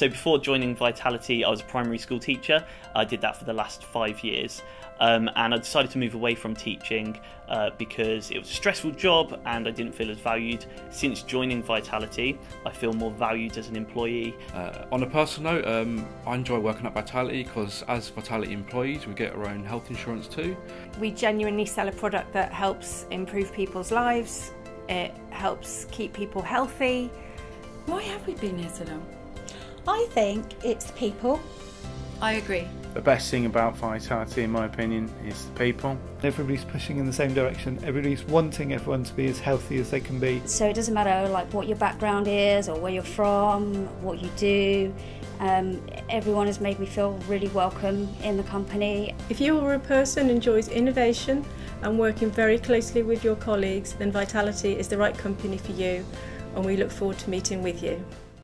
So before joining Vitality, I was a primary school teacher. I did that for the last 5 years. And I decided to move away from teaching because it was a stressful job and I didn't feel as valued. Since joining Vitality, I feel more valued as an employee. On a personal note, I enjoy working at Vitality because as Vitality employees, we get our own health insurance too. We genuinely sell a product that helps improve people's lives. It helps keep people healthy. Why have we been here so long? I think it's people. I agree. The best thing about Vitality, in my opinion, is the people. Everybody's pushing in the same direction. Everybody's wanting everyone to be as healthy as they can be. So it doesn't matter like what your background is or where you're from, what you do. Everyone has made me feel really welcome in the company. If you are a person who enjoys innovation and working very closely with your colleagues, then Vitality is the right company for you, and we look forward to meeting with you.